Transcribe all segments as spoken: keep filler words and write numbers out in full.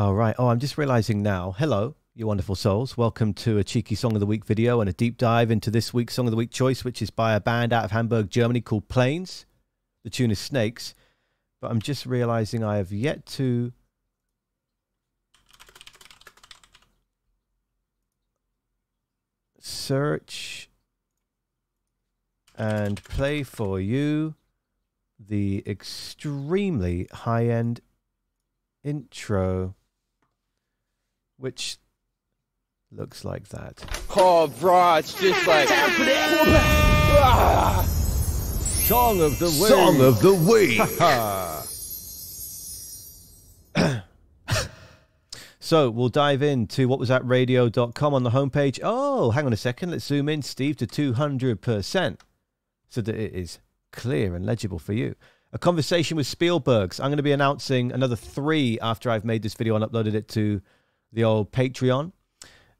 All right. Oh, I'm just realizing now. Hello, you wonderful souls. Welcome to a cheeky Song of the Week video and a deep dive into this week's Song of the Week choice, which is by a band out of Hamburg, Germany called PLAINS. The tune is Snakes. But I'm just realizing I have yet to... search and play for you the extremely high-end intro, which looks like that. Oh, bro, it's just like... ah, Song of the Week. Song of the Week. So we'll dive into what was at radio dot com on the homepage. Oh, hang on a second. Let's zoom in, Steve, to two hundred percent so that it is clear and legible for you. A conversation with Spielberg. So I'm going to be announcing another three after I've made this video and uploaded it to the old Patreon.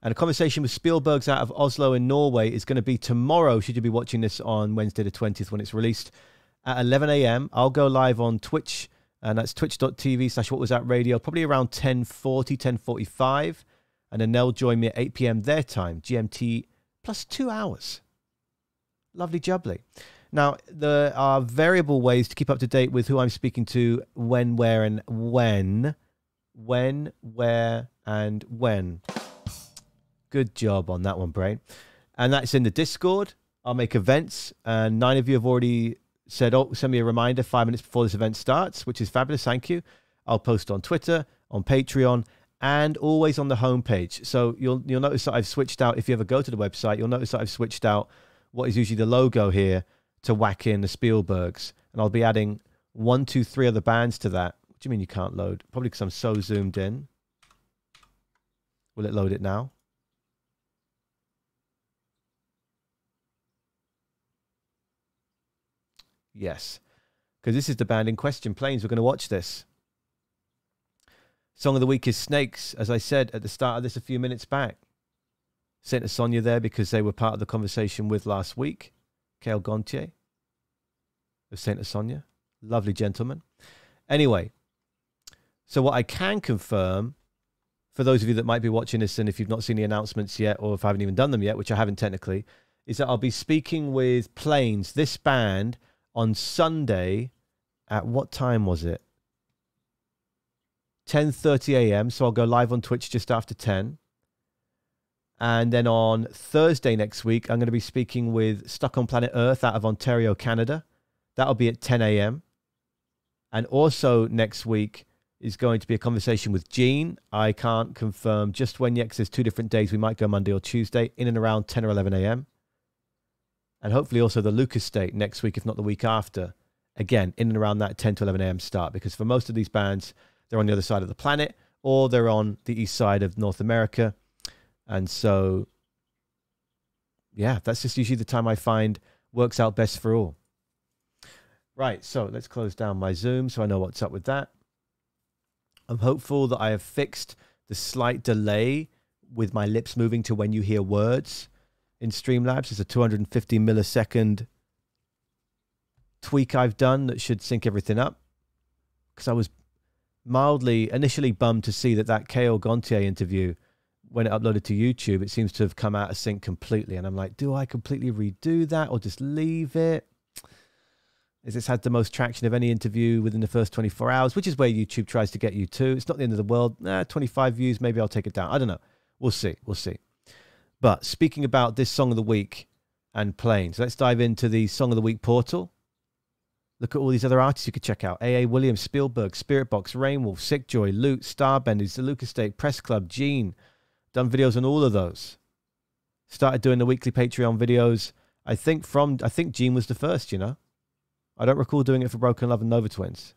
And a conversation with Spielberg's out of Oslo in Norway is going to be tomorrow, should you be watching this on Wednesday the twentieth when it's released, at eleven A M I'll go live on Twitch, and that's twitch dot T V slash what was at radio, probably around ten forty, ten forty-five. And then they'll join me at eight P M their time, G M T, plus two hours. Lovely jubbly. Now, there are variable ways to keep up to date with who I'm speaking to, when, where, and when. When, where, and when. Good job on that one, Brain. And that's in the Discord. I'll make events. And nine of you have already said, oh, send me a reminder five minutes before this event starts, which is fabulous. Thank you. I'll post on Twitter, on Patreon, and always on the homepage. So you'll, you'll notice that I've switched out, if you ever go to the website, you'll notice that I've switched out what is usually the logo here to whack in the Spielbergs. And I'll be adding one, two, three other bands to that. What do you mean you can't load? Probably because I'm so zoomed in. Will it load it now? Yes, because this is the band in question, Plains. We're going to watch this. Song of the Week is Snakes, as I said at the start of this a few minutes back. Sent to Sonia there because they were part of the conversation with last week. Kale Gontier of Saint Sonia. Lovely gentleman. Anyway, so what I can confirm, for those of you that might be watching this and if you've not seen the announcements yet, or if I haven't even done them yet, which I haven't technically, is that I'll be speaking with Plains, this band, on Sunday at what time was it? ten thirty A M So I'll go live on Twitch just after ten. And then on Thursday next week, I'm going to be speaking with Stuck on Planet Earth out of Ontario, Canada. That'll be at ten A M And also next week is going to be a conversation with Gene. I can't confirm just when yet because there's two different days. We might go Monday or Tuesday in and around ten or eleven A M And hopefully also the Lucas State next week, if not the week after. Again, in and around that ten to eleven A M start. Because for most of these bands, they're on the other side of the planet or they're on the east side of North America. And so, yeah, that's just usually the time I find works out best for all. Right, so let's close down my Zoom so I know what's up with that. I'm hopeful that I have fixed the slight delay with my lips moving to when you hear words in Streamlabs. It's a two hundred fifty millisecond tweak I've done that should sync everything up. Because I was mildly, initially bummed to see that that Kale Gontier interview, when it uploaded to YouTube, it seems to have come out of sync completely. And I'm like, do I completely redo that or just leave it? Is this had the most traction of any interview within the first twenty-four hours, which is where YouTube tries to get you to. It's not the end of the world. Nah, twenty-five views, maybe I'll take it down. I don't know. We'll see. We'll see. But speaking about this Song of the Week and Plains, let's dive into the Song of the Week portal. Look at all these other artists you could check out. A A. Williams, Spielberg, Spirit Box, Rainwolf, Sick Joy, Loot, Starbenders, The Lucas State, Press Club, Gene. Done videos on all of those. Started doing the weekly Patreon videos. I think from, I think Gene was the first, you know. I don't recall doing it for Broken Love and Nova Twins.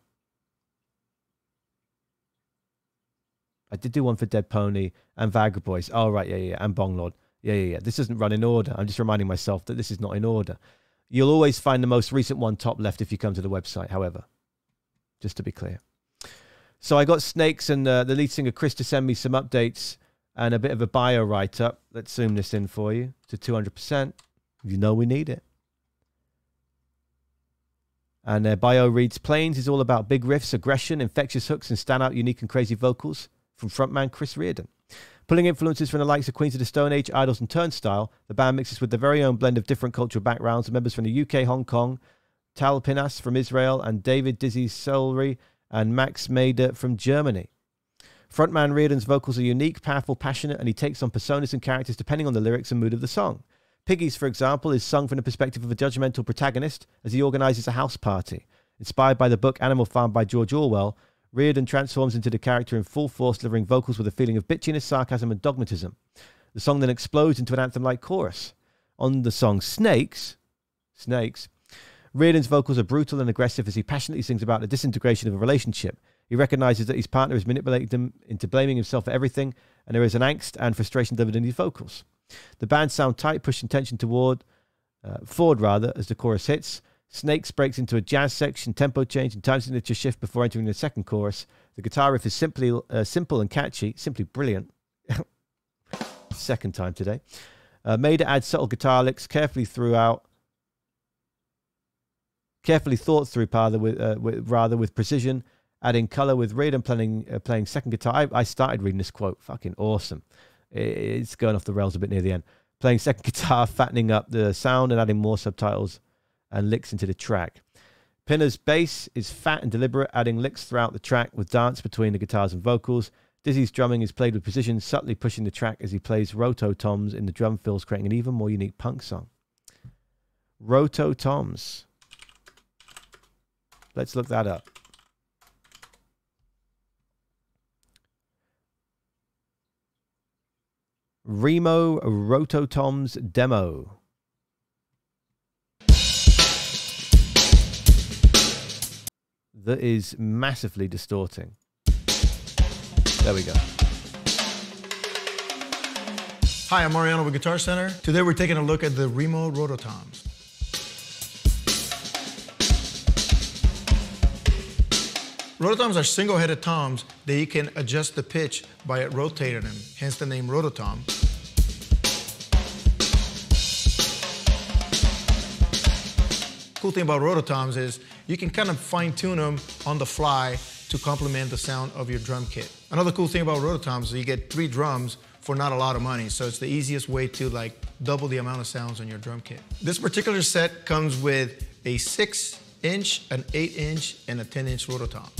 I did do one for Dead Pony and Vagaboys. Oh, right, yeah, yeah, yeah. And Bonglord. Yeah, yeah, yeah. This doesn't run in order. I'm just reminding myself that this is not in order. You'll always find the most recent one top left if you come to the website, however. Just to be clear. So I got Snakes and uh, the lead singer Chris to send me some updates and a bit of a bio write-up. Let's zoom this in for you to two hundred percent. You know we need it. And their bio reads, Plains is all about big riffs, aggression, infectious hooks, and standout unique and crazy vocals. from frontman Chris Reardon. Pulling influences from the likes of Queens of the Stone Age, IDLES and Turnstile, the band mixes with their very own blend of different cultural backgrounds, with members from the U K, Hong Kong, Tal Pinhas from Israel, and David Dizzy Suhlrie and Max Maeder from Germany. Frontman Reardon's vocals are unique, powerful, passionate, and he takes on personas and characters depending on the lyrics and mood of the song. Piggies, for example, is sung from the perspective of a judgmental protagonist as he organises a house party. Inspired by the book Animal Farm by George Orwell, Reardon transforms into the character in full force, delivering vocals with a feeling of bitchiness, sarcasm, and dogmatism. The song then explodes into an anthem-like chorus. On the song Snakes, Snakes, Reardon's vocals are brutal and aggressive as he passionately sings about the disintegration of a relationship. He recognises that his partner has manipulated him into blaming himself for everything, and there is an angst and frustration delivered in his vocals. The band sound tight, pushing tension toward, uh, forward rather, as the chorus hits. Snakes breaks into a jazz section, tempo change, and time signature shift before entering the second chorus. The guitar riff is simply uh, simple and catchy, simply brilliant. Second time today. Uh, Maeder adds subtle guitar licks, carefully throughout, carefully thought through, rather with, uh, with, rather with precision, adding color with Reardon playing uh, playing second guitar. I, I started reading this quote, fucking awesome. It, it's going off the rails a bit near the end. Playing second guitar, fattening up the sound, and adding more subtitles and licks into the track. Pinhas' bass is fat and deliberate, adding licks throughout the track with dance between the guitars and vocals. Dizzy's drumming is played with precision, subtly pushing the track as he plays Roto Toms in the drum fills, creating an even more unique punk song. Roto Toms. Let's look that up. Remo Rototoms demo. That is massively distorting. There we go. Hi, I'm Mariano with Guitar Center. Today we're taking a look at the Remo Rototoms. Rototoms are single-headed toms that you can adjust the pitch by rotating them, hence the name Rototom. Cool thing about Rototoms is you can kind of fine-tune them on the fly to complement the sound of your drum kit. Another cool thing about Rototoms is you get three drums for not a lot of money, so it's the easiest way to like double the amount of sounds on your drum kit. This particular set comes with a six inch, an eight inch, and a ten inch Rototom.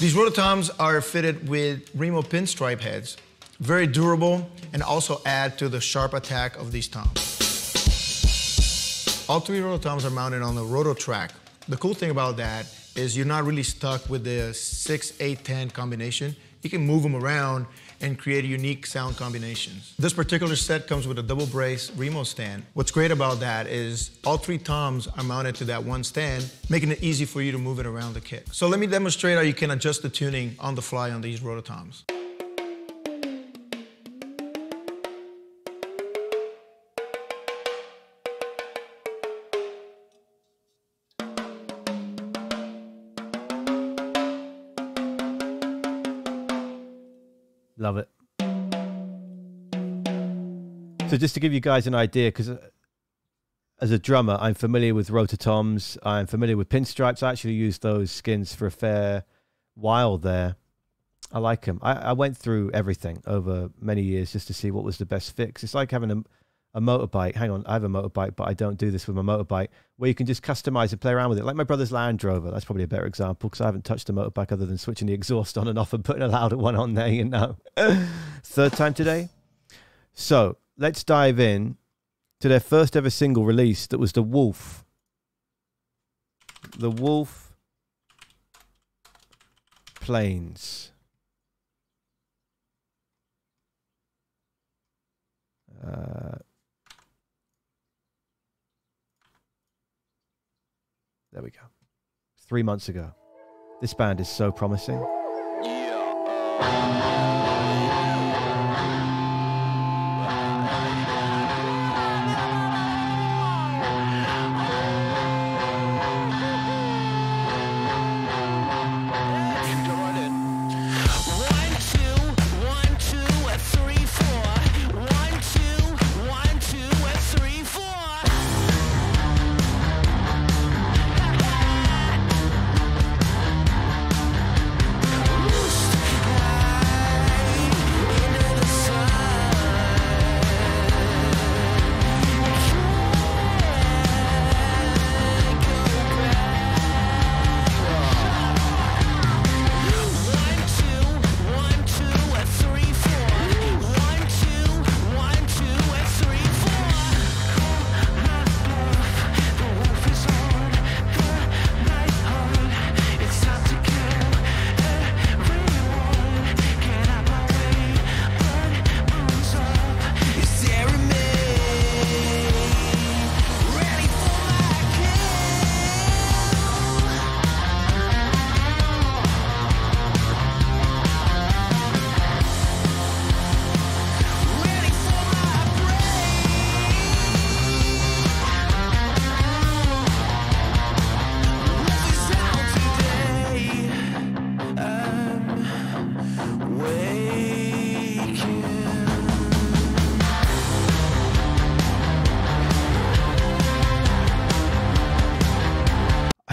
These Rototoms are fitted with Remo pinstripe heads. Very durable, and also add to the sharp attack of these toms. All three Rototoms are mounted on the roto track. The cool thing about that is you're not really stuck with the six, eight, ten combination. You can move them around and create unique sound combinations. This particular set comes with a double brace Remo stand. What's great about that is all three toms are mounted to that one stand, making it easy for you to move it around the kit. So let me demonstrate how you can adjust the tuning on the fly on these Rototoms. Love it. So just to give you guys an idea, because as a drummer, I'm familiar with Rototoms. I'm familiar with pinstripes. I actually used those skins for a fair while there. I like them. I, I went through everything over many years just to see what was the best fix. It's like having a, a motorbike. Hang on, I have a motorbike, but I don't do this with my motorbike, where you can just customize and play around with it. Like my brother's Land Rover. That's probably a better example because I haven't touched a motorbike other than switching the exhaust on and off and putting a louder one on there, you know. Third time today. So let's dive in to their first ever single release. That was The Wolf. The Wolf, Plains. Uh, there we go. Three months ago. This band is so promising. Yeah.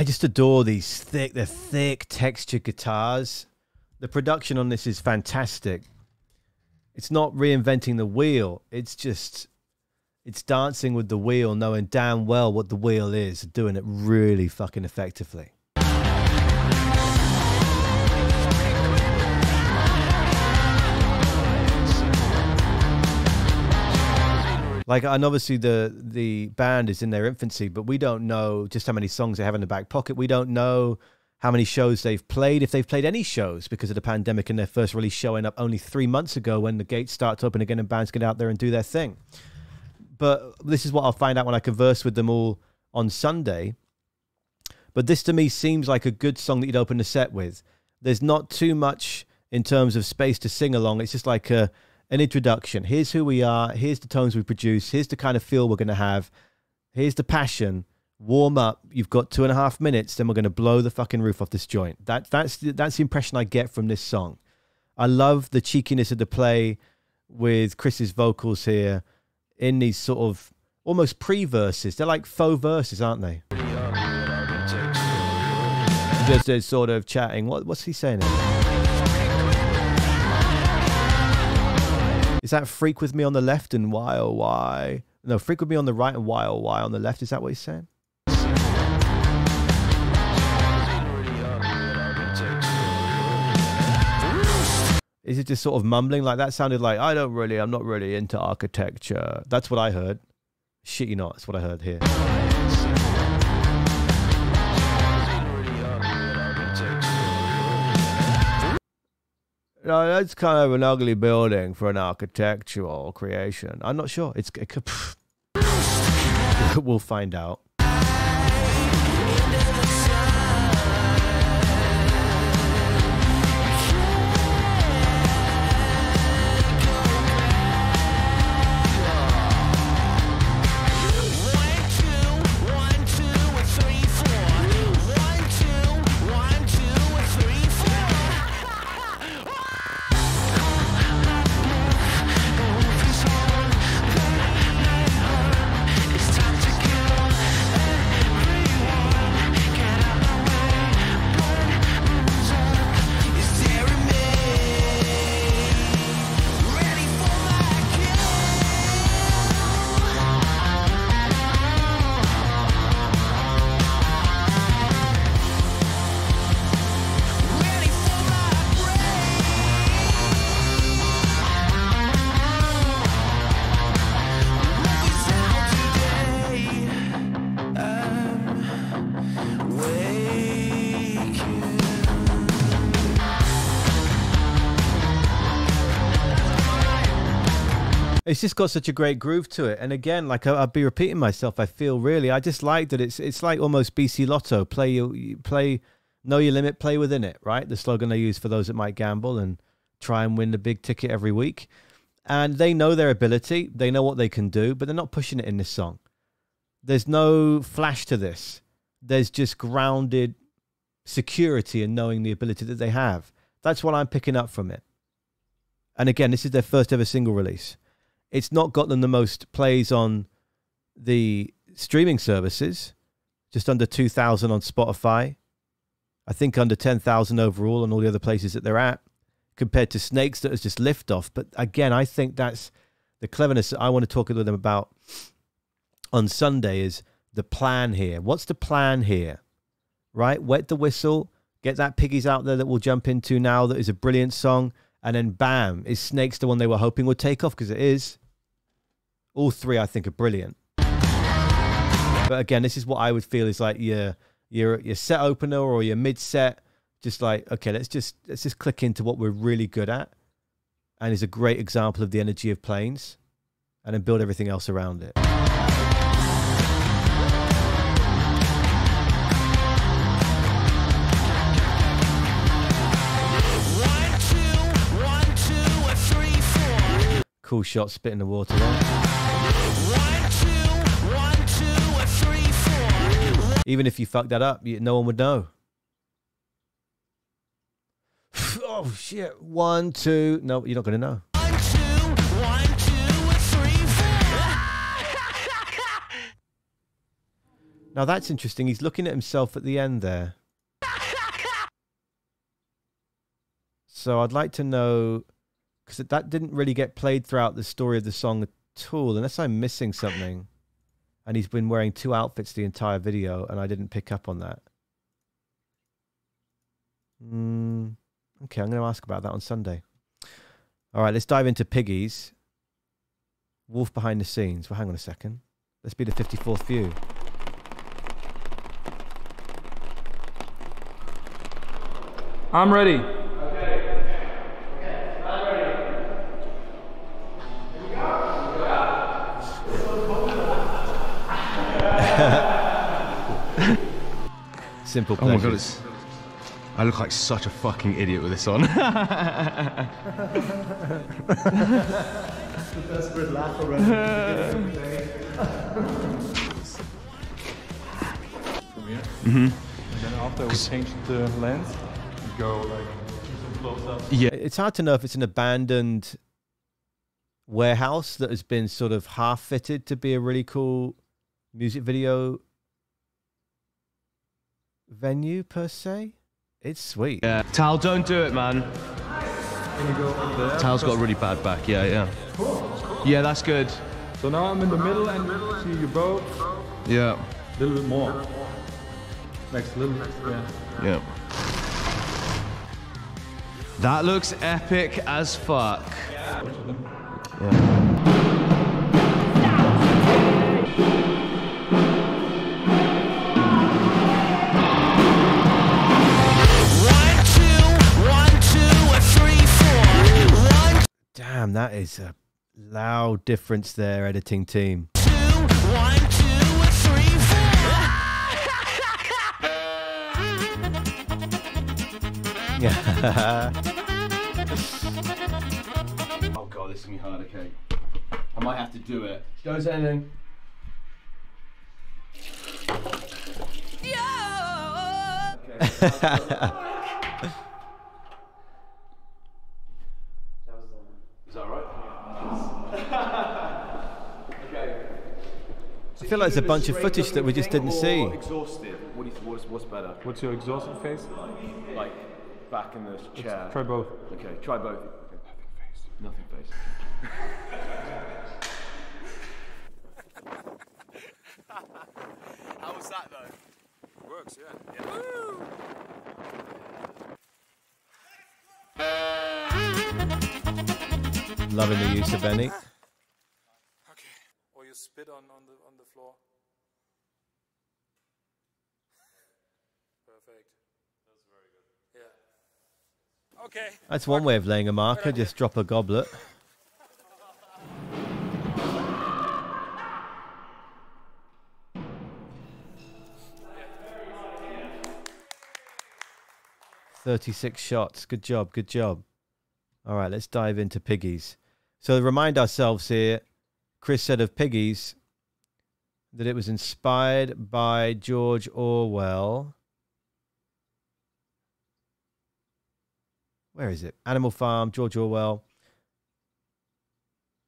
I just adore these thick, the thick textured guitars. The production on this is fantastic. It's not reinventing the wheel. It's just, it's dancing with the wheel, knowing damn well what the wheel is, doing it really fucking effectively. Like, and obviously the, the band is in their infancy, but we don't know just how many songs they have in the back pocket. We don't know how many shows they've played, if they've played any shows, because of the pandemic and their first release showing up only three months ago when the gates start to open again and bands get out there and do their thing. But this is what I'll find out when I converse with them all on Sunday. But this to me seems like a good song that you'd open the set with. There's not too much in terms of space to sing along. It's just like a... an introduction. Here's who we are. Here's the tones we produce. Here's the kind of feel we're going to have. Here's the passion. Warm up. You've got two and a half minutes. Then we're going to blow the fucking roof off this joint. That, that's, that's the impression I get from this song. I love the cheekiness of the play with Chris's vocals here in these sort of almost pre-verses. They're like faux verses, aren't they? Just they're sort of chatting. What, what's he saying here? Is that freak with me on the left and why oh why? No, freak with me on the right and why oh why on the left. Is that what he's saying? Is it just sort of mumbling like that? Sounded like, I don't really, I'm not really into architecture. That's what I heard. Shit you not, that's what I heard here. No, that's kind of an ugly building for an architectural creation. I'm not sure. It's it could, we'll find out. It's just got such a great groove to it. And again, like I, I'll be repeating myself, I feel really, I just like that it's it's like almost B C Lotto. Play your, play, know your limit, play within it, right? The slogan they use for those that might gamble and try and win the big ticket every week. And they know their ability. They know what they can do, but they're not pushing it in this song. There's no flash to this. There's just grounded security in knowing the ability that they have. That's what I'm picking up from it. And again, this is their first ever single release. It's not got them the most plays on the streaming services, just under two thousand on Spotify. I think under ten thousand overall on all the other places that they're at, compared to Snakes that has just lift off. But again, I think that's the cleverness that I want to talk to them about on Sunday is the plan here. What's the plan here, right? Wet the whistle, get that Piggies out there that we'll jump into now that is a brilliant song. And then bam, is Snakes the one they were hoping would take off? Because it is. All three, I think, are brilliant. But again, this is what I would feel is like your your your set opener or your mid set. Just like, okay, let's just let's just click into what we're really good at, and is a great example of the energy of Plains, and then build everything else around it. Cool shot, spit in the water there. One, two, one, two, three, four. Even if you fucked that up, you, no one would know. Oh, shit. One, two. No, you're not going to know. One, two, one, two, three, four. Now that's interesting. He's looking at himself at the end there. So I'd like to know, because that didn't really get played throughout the story of the song at all, unless I'm missing something. And he's been wearing two outfits the entire video, and I didn't pick up on that. Mm, okay, I'm going to ask about that on Sunday. All right, let's dive into Piggies. Wolf behind the scenes. Well, hang on a second. Let's be the fifty-fourth view. I'm ready. Okay. Okay. I'm ready. Here we go. Simple pleasure. Oh my God, it's, I look like such a fucking idiot with this on. The best word laugh around today. From here. Mm-hmm. And then after we change the lens, we go like close up. Yeah. It's hard to know if it's an abandoned warehouse that has been sort of half fitted to be a really cool music video venue per se. It's sweet. Yeah. Tal, don't do it, man. Can you go up there? Tal's got a really bad back, yeah, yeah. Cool. Yeah, that's good. So now I'm in the middle and see your boat. Yeah. A little bit more. Next little, yeah. Yeah. That looks epic as fuck. Yeah. Yeah. Damn, that is a loud difference there, editing team. Two, one, two, three, four. Yeah. Oh God, this is gonna be hard, okay. I might have to do it. Don't say anything. Yeah. Okay. I feel like there's a bunch of footage that we just didn't see. Exhausted. What do you, what's, what's better? What's your exhausted face? Like, like back in the chair. Let's try both. Okay, try both. Okay. Nothing face. Nothing face. How was that though? It works, yeah. Yeah. Woo! Loving the use of any. Spit on, on the on the floor. Perfect. That's very good. Yeah. Okay. That's one way of laying a marker, just drop a goblet. thirty-six shots. Good job, good job. All right, let's dive into Piggies. So remind ourselves here, Chris said of Piggies that it was inspired by George Orwell. Where is it? Animal Farm, George Orwell.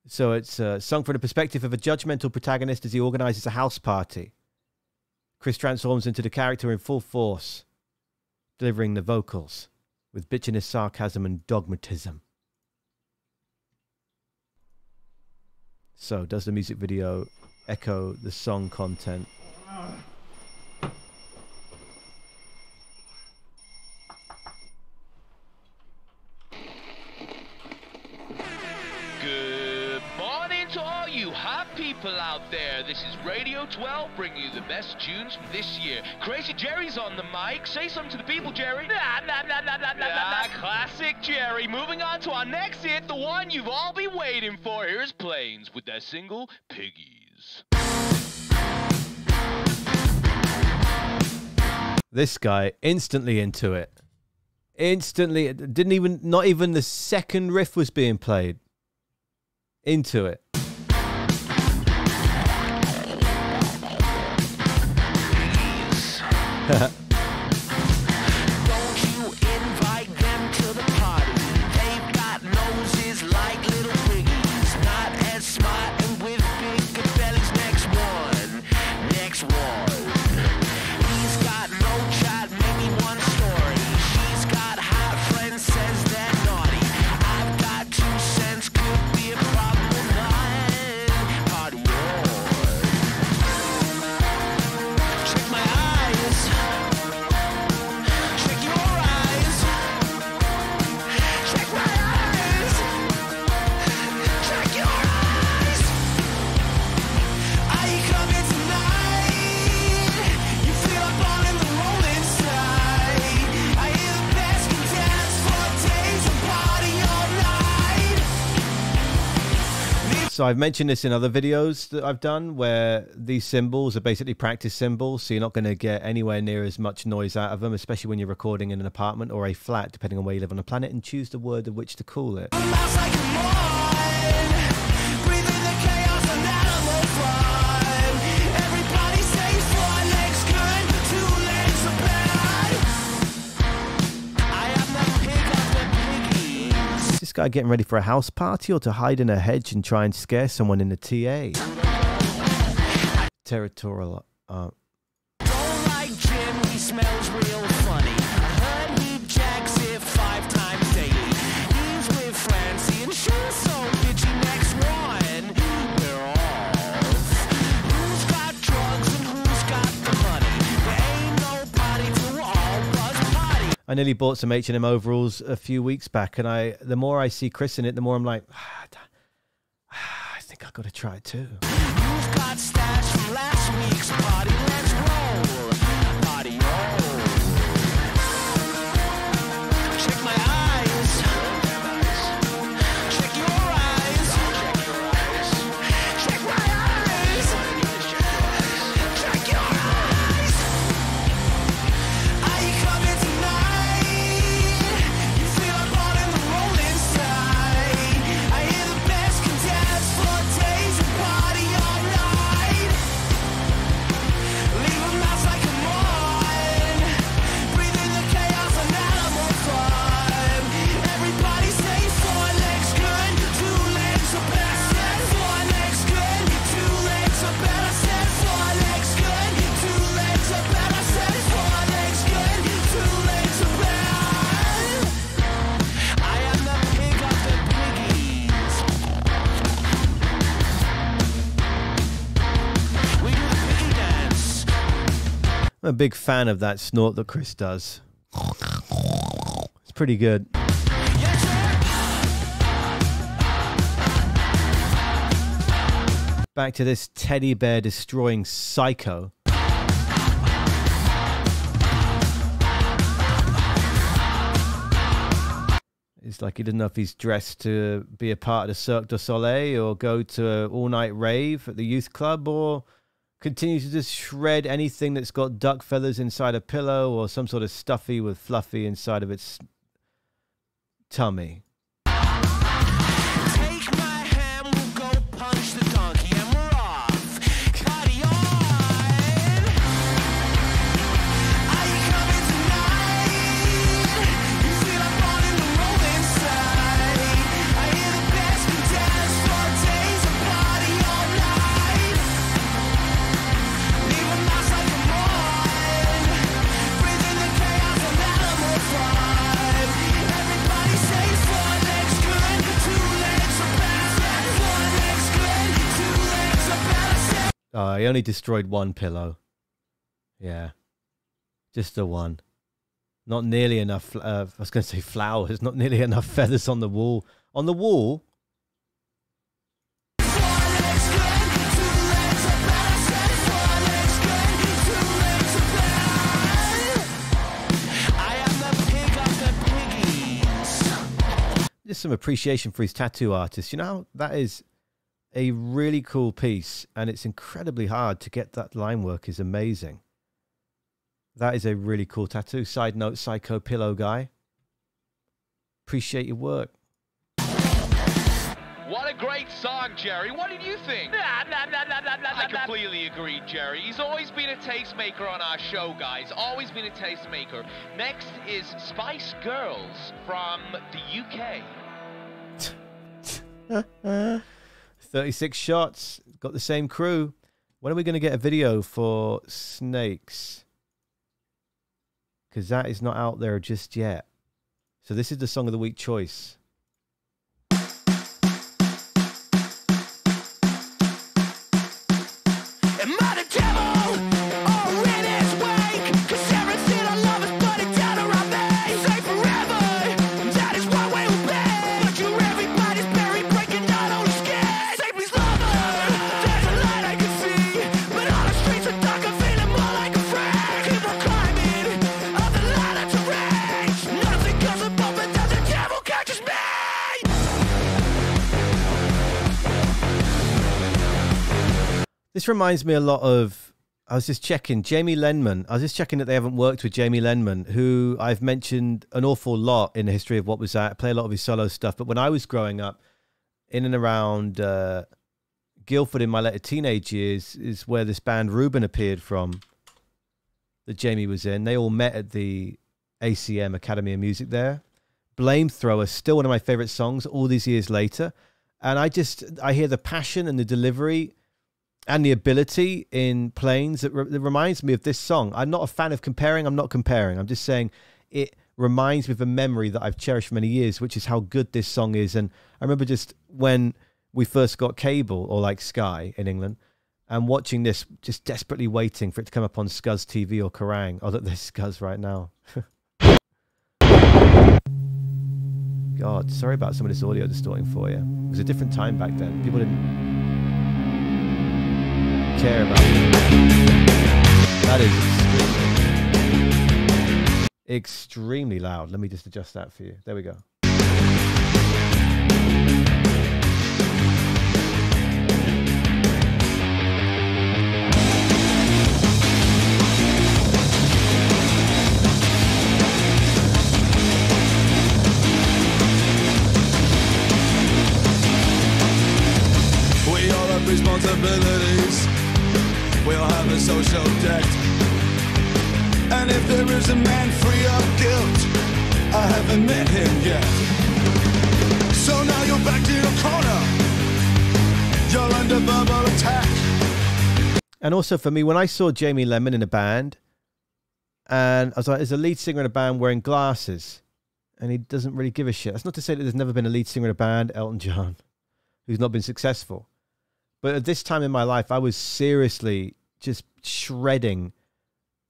So it's uh, sung from the perspective of a judgmental protagonist as he organizes a house party. Chris transforms into the character in full force, delivering the vocals with bitchiness, sarcasm, and dogmatism. So, does the music video echo the song content? Good morning to all you hot people out there. This is Radio twelve bringing you the best tunes from this year. Crazy Jerry's on the mic. Say something to the people, Jerry. Nah, nah, nah, nah, nah, nah, nah, nah. Classic Jerry. Moving on to our next hit, the one you've all been waiting for. Here's Plains with their single, Piggies. This guy, instantly into it. Instantly, it didn't even, not even the second riff was being played. Into it. Don't you invite them to the party. They've got noses like little piggies. Not as smart and with big bellies. Next one, next one. So I've mentioned this in other videos that I've done where these cymbals are basically practice cymbals, so you're not going to get anywhere near as much noise out of them, especially when you're recording in an apartment or a flat, depending on where you live on the planet, and choose the word of which to call it. Guy getting ready for a house party, or to hide in a hedge and try and scare someone in the T A. Territorial. Uh. Don't like Jim, he smells real funny. I heard he jacks it five times daily. He's with Francie and she's so bitchy next one. We're off. Who's got drugs and who's got the money? There ain't no party to all was party. I nearly bought some H and M overalls a few weeks back, and I the more I see Chris in it, the more I'm like, ah, I think I gotta try it too. You've got stats from last week's party, let's roll. Party roll. Check my eyes. Check your eyes. Check your eyes. Check my eyes. Check your eyes. Are you coming tonight? You feel I'm on in the roll inside. I hear the best can dance for days and party all night. Leave them out like a mine. Breathe in the chaos of animal farm. Everybody say four legs good, two legs are better. Said four legs good, two legs are better. Said four legs good, two legs are better. Said four legs good, two legs are better. I am the pig of the piggies. We do the piggy dance. I'm a big fan of that snort that Chris does. It's pretty good. Yes, sir. Back to this teddy bear destroying psycho. It's like he doesn't know if he's dressed to be a part of the Cirque du Soleil or go to an all-night rave at the youth club or continue to just shred anything that's got duck feathers inside a pillow or some sort of stuffy with fluffy inside of its tummy. Take my hand, we'll go punch the donkey and we're off. Party on. Are you coming tonight? You feel I'm on in the roll inside. I hear the best can dance for days and party all night. Leave 'em out like a mine. Breathe in the chaos of animal farm. Everybody say four legs good, two legs are better. Said four legs good, two legs are better. Said Oh, he only destroyed one pillow. Yeah. Just the one. Not nearly enough. Uh, I was going to say flowers. Not nearly enough feathers on the wall. On the wall? four legs good, two legs are better. Said four legs good, two legs are better. I am the pig of the piggies. Just some appreciation for his tattoo artist. You know, that is a really cool piece, and it's incredibly hard to get that line work. Is amazing. That is a really cool tattoo. Side note, psycho pillow guy. Appreciate your work. What a great song, Jerry. What did you think? I completely agree, Jerry. He's always been a tastemaker on our show, guys. Always been a tastemaker. Next is Spice Girls from the U K. thirty-six shots. Got the same crew. When are we going to get a video for Snakes? Because that is not out there just yet. So this is the Song of the Week choice. Am I the devil? Or in his wake? 'Cause everything I love is burning down around me. Say forever, that is what we will be. But you, everybody's buried, breaking out on the skin. Say please love her. There's a light I can see, but all the streets are dark. I'm feeling more like a friend. Keep on climbing up the ladder to reach. Nothing comes above it, that the devil catches me. This reminds me a lot of, I was just checking, Jamie Lenman. I was just checking that they haven't worked with Jamie Lenman, who I've mentioned an awful lot in the history of What Was That. I play a lot of his solo stuff, but when I was growing up, in and around uh, Guildford in my later teenage years is where this band Ruben appeared from, that Jamie was in. They all met at the A C M Academy of Music there. Blamethrower, still one of my favorite songs all these years later. And I just, I hear the passion and the delivery and the ability in Plains that, re that reminds me of this song. I'm not a fan of comparing. I'm not comparing. I'm just saying it reminds me of a memory that I've cherished for many years, which is how good this song is. And I remember just when we first got cable, or like Sky in England, and watching this, just desperately waiting for it to come up on Scuzz T V or Kerrang. Oh, look, there's Scuzz right now. God, sorry about some of this audio distorting for you. It was a different time back then. People didn't care about it. That is extremely, extremely loud. Let me just adjust that for you. There we go. Responsibilities, we all have a social debt, and if there is a man free of guilt, I haven't met him yet. So now you're back to your corner, you're under verbal attack. And also for me, when I saw Jamie Lenman in a band, and I was like, there's a lead singer in a band wearing glasses, and he doesn't really give a shit. That's not to say that there's never been a lead singer in a band, Elton John, who's not been successful. But at this time in my life, I was seriously just shredding,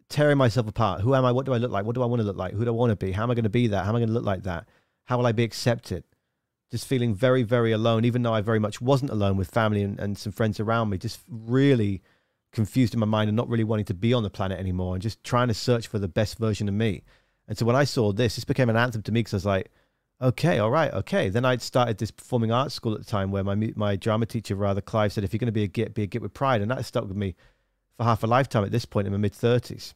tearing myself apart. Who am I? What do I look like? What do I want to look like? Who do I want to be? How am I going to be that? How am I going to look like that? How will I be accepted? Just feeling very, very alone, even though I very much wasn't alone, with family and, and some friends around me, just really confused in my mind and not really wanting to be on the planet anymore and just trying to search for the best version of me. And so when I saw this, this became an anthem to me, because I was like, okay, all right, okay. Then I'd started this performing arts school at the time, where my my drama teacher, rather, Clive, said, if you're going to be a git, be a git with pride. And that stuck with me for half a lifetime at this point, in my mid thirties.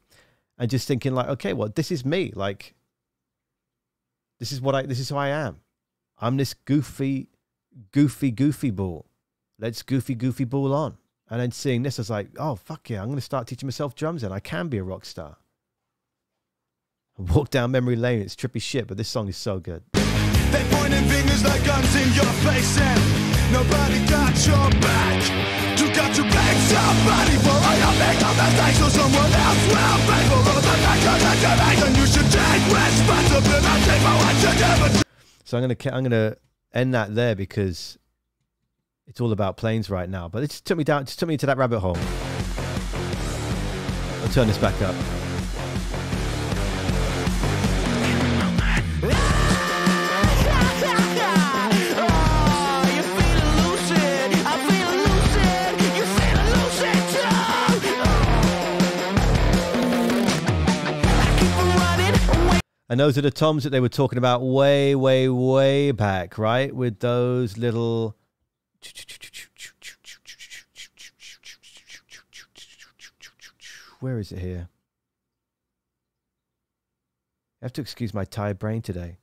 And just thinking like, okay, well, this is me. Like, this is what I, this is who I am. I'm this goofy, goofy, goofy ball. Let's goofy, goofy ball on. And then seeing this, I was like, oh, fuck yeah, I'm going to start teaching myself drums then. I can be a rock star. I walk down memory lane. It's trippy shit, but this song is so good. They pointing fingers like guns in your face, and nobody got your back. You got to blame somebody for all your makeup mistakes, so someone else will pay for all the actions that you make, and you should take responsibility for what you never. So I'm gonna I'm gonna end that there, because it's all about Plains right now. But it just took me down, just took me into that rabbit hole. I'll turn this back up. And those are the toms that they were talking about way, way, way back, right? With those little... Where is it here? I have to excuse my tired brain today.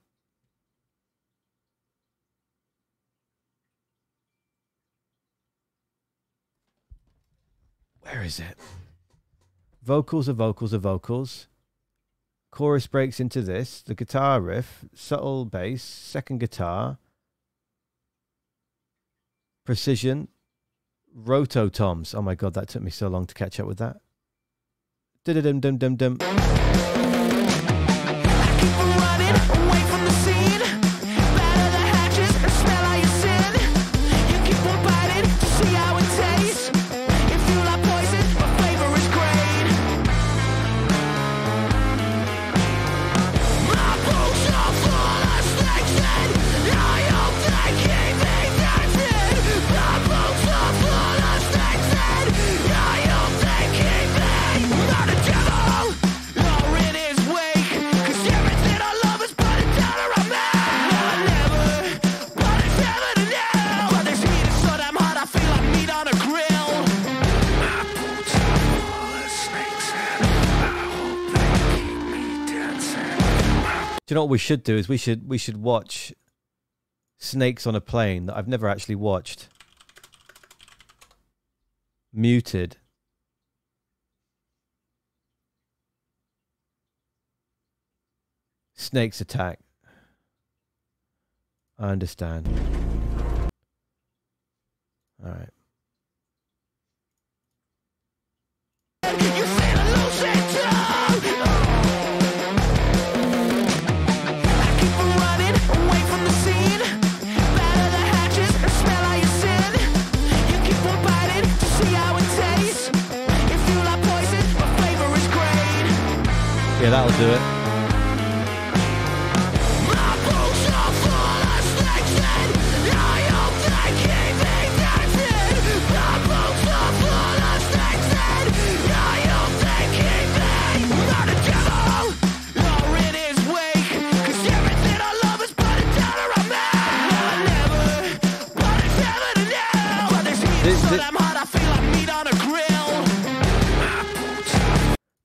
Where is it? Vocals are vocals are vocals. Chorus breaks into this, the guitar riff, subtle bass, second guitar, precision, Roto Toms. Oh my God, that took me so long to catch up with that. Du-du-dum-dum-dum-dum. Do you know what we should do is we should we should watch Snakes on a Plane, that I've never actually watched. Muted. Snakes attack. I understand. All right. Yeah, that'll do it.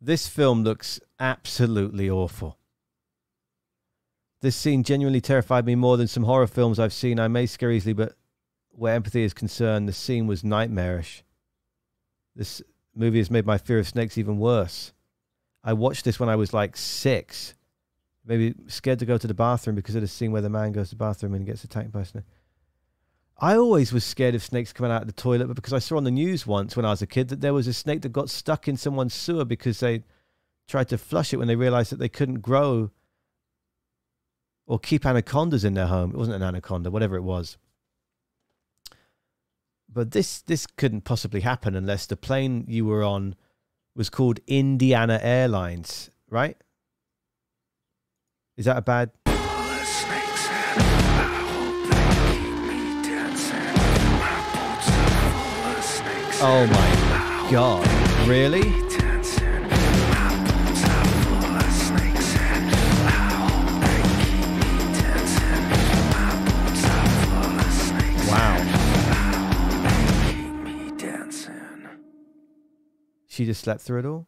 This film looks absolutely awful. This scene genuinely terrified me more than some horror films I've seen. I may scare easily, but where empathy is concerned, the scene was nightmarish. This movie has made my fear of snakes even worse. I watched this when I was like six. Maybe scared to go to the bathroom because of the scene where the man goes to the bathroom and gets attacked by a snake. I always was scared of snakes coming out of the toilet, but because I saw on the news once when I was a kid that there was a snake that got stuck in someone's sewer because they tried to flush it when they realized that they couldn't grow or keep anacondas in their home. It wasn't an anaconda, whatever it was. But this, this couldn't possibly happen unless the plane you were on was called Indiana Airlines, right? Is that a bad... Oh my God, really? Wow. She just slept through it all?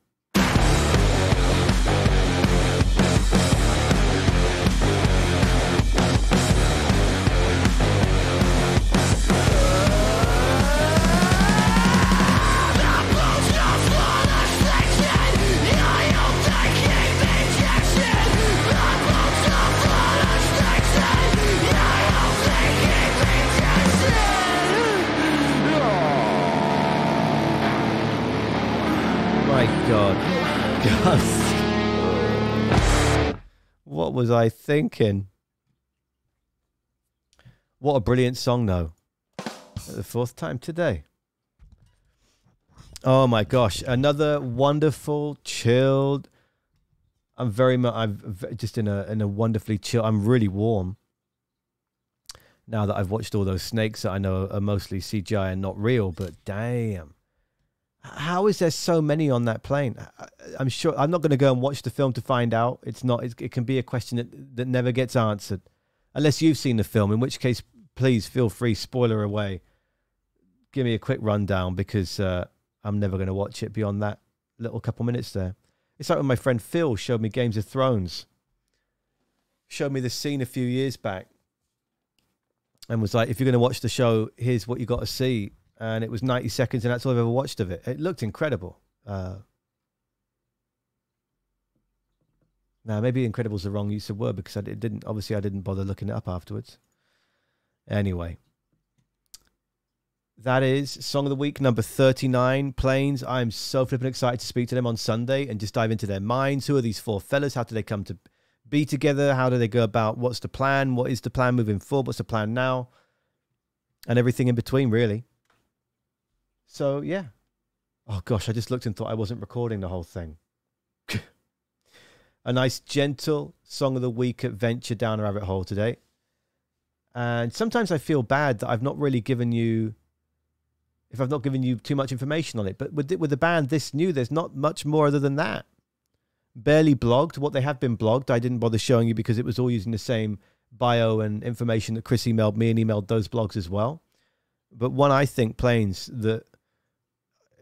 God, God, what was I thinking? What a brilliant song, though. The fourth time today. Oh my gosh, another wonderful, chilled. I'm very much. I'm just in a in a wonderfully chill. I'm really warm. Now that I've watched all those snakes that I know are mostly C G I and not real, but damn. How is there so many on that plane? I'm sure I'm not going to go and watch the film to find out. It's not. It's, it can be a question that that never gets answered, unless you've seen the film. In which case, please feel free, spoiler away. Give me a quick rundown because uh, I'm never going to watch it beyond that little couple minutes there. It's like when my friend Phil showed me Games of Thrones. Showed me the scene a few years back, and was like, "If you're going to watch the show, here's what you got to see." And it was ninety seconds, and that's all I've ever watched of it. It looked incredible. Uh, now, maybe incredible is the wrong use of word because I didn't, obviously, I didn't bother looking it up afterwards. Anyway, that is Song of the Week number thirty-nine, Plains. I'm so flipping excited to speak to them on Sunday and just dive into their minds. Who are these four fellas? How do they come to be together? How do they go about? What's the plan? What is the plan moving forward? What's the plan now? And everything in between, really. So, yeah. Oh, gosh, I just looked and thought I wasn't recording the whole thing. A nice, gentle Song of the Week adventure down a rabbit hole today. And sometimes I feel bad that I've not really given you, if I've not given you too much information on it. But with, with a band this new, there's not much more other than that. Barely blogged. What they have been blogged, I didn't bother showing you because it was all using the same bio and information that Chris emailed me and emailed those blogs as well. But one, I think, Plains, that...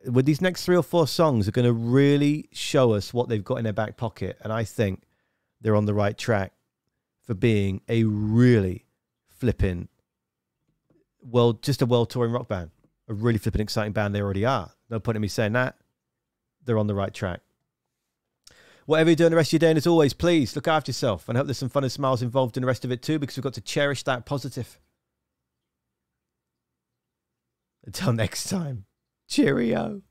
with these next three or four songs are going to really show us what they've got in their back pocket. And I think they're on the right track. for being a really flipping world, just a world touring rock band, a really flipping exciting band. They already are. No point in me saying that. They're on the right track. Whatever you're doing the rest of your day, and as always, please look after yourself, and I hope there's some fun and smiles involved in the rest of it too, because we've got to cherish that positive. Until next time, cheerio.